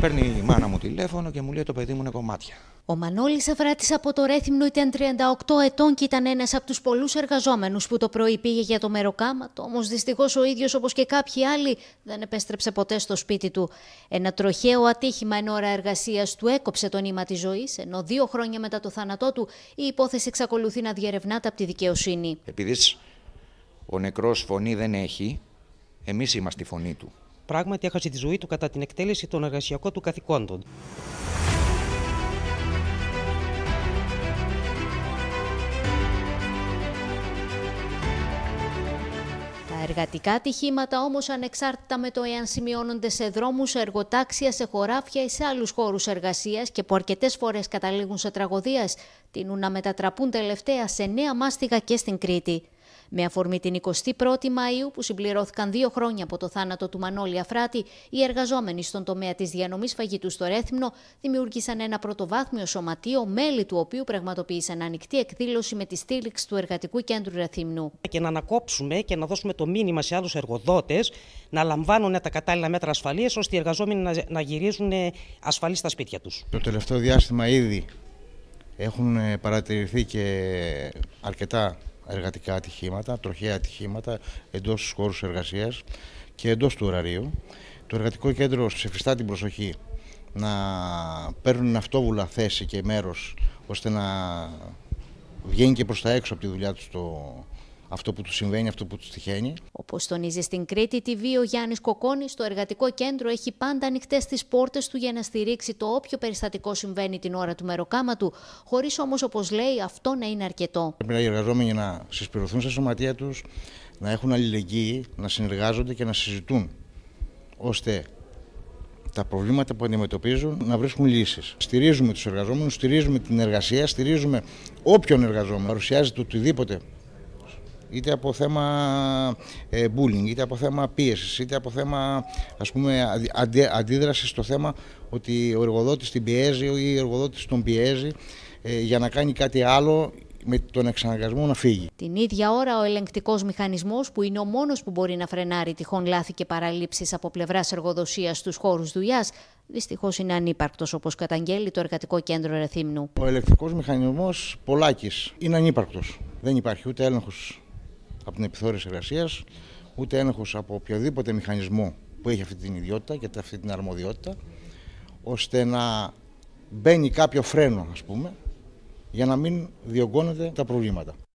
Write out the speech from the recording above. Με παίρνει η μάνα μου τηλέφωνο και μου λέει: το παιδί μου είναι κομμάτια. Ο Μανώλης Αφράτης από το Ρέθυμνο ήταν 38 ετών και ήταν ένας από τους πολλούς εργαζόμενους που το πρωί πήγε για το μεροκάματο. Όμως δυστυχώς ο ίδιος, όπως και κάποιοι άλλοι, δεν επέστρεψε ποτέ στο σπίτι του. Ένα τροχαίο ατύχημα εν ώρα εργασίας του έκοψε το νήμα της ζωής, ενώ 2 χρόνια μετά το θάνατό του η υπόθεση εξακολουθεί να διερευνάται από τη δικαιοσύνη. Επειδή ο νεκρός φωνή δεν έχει, εμείς είμαστε η φωνή του. Πράγματι έχασε τη ζωή του κατά την εκτέλεση των εργασιακών του καθηκόντων. Τα εργατικά ατυχήματα όμως, ανεξάρτητα με το εάν σημειώνονται σε δρόμους, σε εργοτάξια, σε χωράφια ή σε άλλους χώρους εργασίας και που αρκετές φορές καταλήγουν σε τραγωδίες, τείνουν να μετατραπούν τελευταία σε νέα μάστιγα και στην Κρήτη. Με αφορμή την 21η Μαΐου, που συμπληρώθηκαν 2 χρόνια από το θάνατο του Μανώλη Αφράτη, οι εργαζόμενοι στον τομέα της διανομής φαγητού στο Ρέθυμνο δημιούργησαν ένα πρωτοβάθμιο σωματείο, μέλη του οποίου πραγματοποίησαν ανοιχτή εκδήλωση με τη στήριξη του Εργατικού Κέντρου Ρεθύμνου. Και να ανακόψουμε και να δώσουμε το μήνυμα σε άλλους εργοδότες να λαμβάνουν τα κατάλληλα μέτρα ασφαλείας, ώστε οι εργαζόμενοι να γυρίζουν ασφαλείς στα σπίτια τους. Το τελευταίο διάστημα ήδη έχουν παρατηρηθεί και αρκετά εργατικά ατυχήματα, τροχαία ατυχήματα εντός του χώρου εργασίας και εντός του ωραρίου. Το Εργατικό Κέντρο ψηφιστά την προσοχή να παίρνουν αυτόβουλα θέση και μέρος, ώστε να βγαίνει και προς τα έξω από τη δουλειά τους αυτό που τους συμβαίνει, αυτό που τους τυχαίνει. Όπως τονίζει στην Κρήτη TV ο Γιάννης Κοκκόνης, το Εργατικό Κέντρο έχει πάντα ανοιχτές τις πόρτες του για να στηρίξει το όποιο περιστατικό συμβαίνει την ώρα του μεροκάματου, χωρίς όμως, όπως λέει, αυτό να είναι αρκετό. Πρέπει οι εργαζόμενοι να συσπηρωθούν στα σωματεία τους, να έχουν αλληλεγγύη, να συνεργάζονται και να συζητούν, ώστε τα προβλήματα που αντιμετωπίζουν να βρίσκουν λύσεις. Στηρίζουμε τους εργαζόμενους, στηρίζουμε την εργασία, στηρίζουμε όποιον εργαζόμενο παρουσιάζεται οτιδήποτε. Είτε από θέμα bullying, είτε από θέμα πίεσης, είτε από θέμα, ας πούμε, αντίδραση στο θέμα ότι ο εργοδότης την πιέζει ή ο εργοδότης τον πιέζει για να κάνει κάτι άλλο, με τον εξαναγκασμό να φύγει. Την ίδια ώρα, ο ελεγκτικός μηχανισμός, που είναι ο μόνος που μπορεί να φρενάρει τυχόν λάθη και παραλήψεις από πλευράς εργοδοσίας στους χώρους δουλειάς, δυστυχώς είναι ανύπαρκτος, όπως καταγγέλει το Εργατικό Κέντρο Ρεθύμνου. Ο ελεγκτικός μηχανισμός Πολάκης είναι ανύπαρκτος. Δεν υπάρχει ούτε έλεγχος από την επιθεώρηση εργασίας, ούτε έλεγχος από οποιοδήποτε μηχανισμό που έχει αυτή την ιδιότητα και αυτή την αρμοδιότητα, ώστε να μπαίνει κάποιο φρένο, ας πούμε, για να μην διωγγώνονται τα προβλήματα.